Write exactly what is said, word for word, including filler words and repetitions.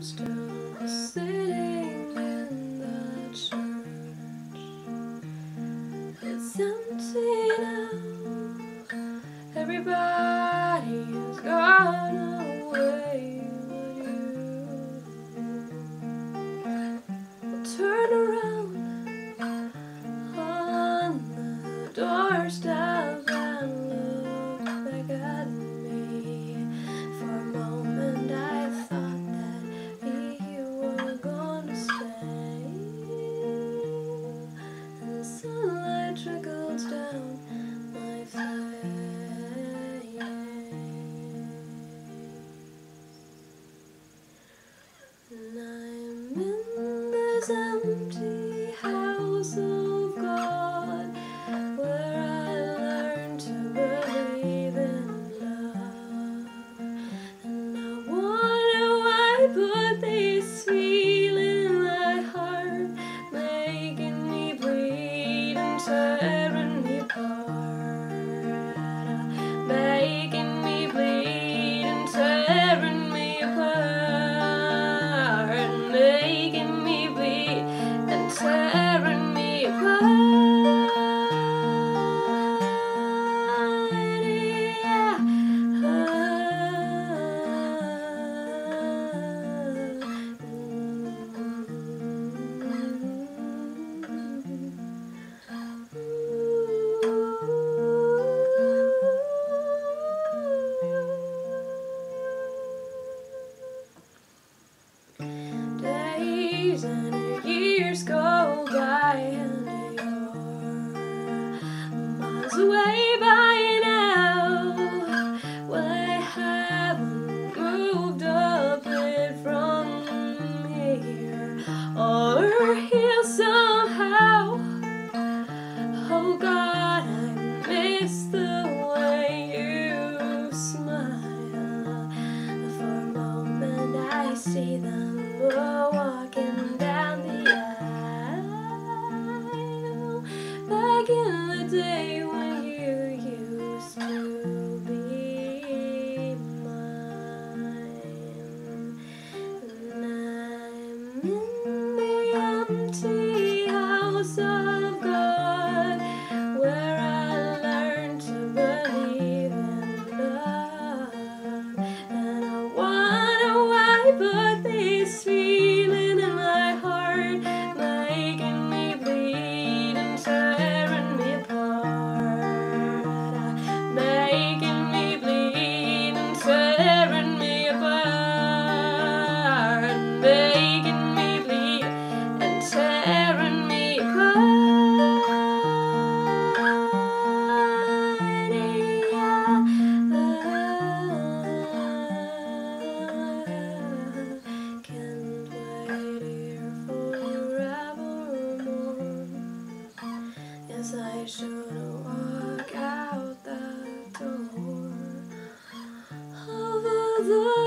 I'm still sitting in the church. It's empty now. Everybody's gone away but you. I'll turn around on the doorstep and look back at me. For a moment I thought trickles down my face, and I'm in this empty house of God, where I learned to believe in love, and I wonder why I put these feelings. Tearing me apart, making me bleed and tearing me apart, making me bleed and tearing me apart. Yeah. Days and years go by, and you're miles away by now. Well, I haven't moved a bit from here or here somehow. Oh God, I miss the way you smile. For a moment I see them walking down the aisle, back in the day when you used to be mine. And I'm in the empty house of God, where I learned to believe in love, and I wonder why I put these feelings I should walk out the door of the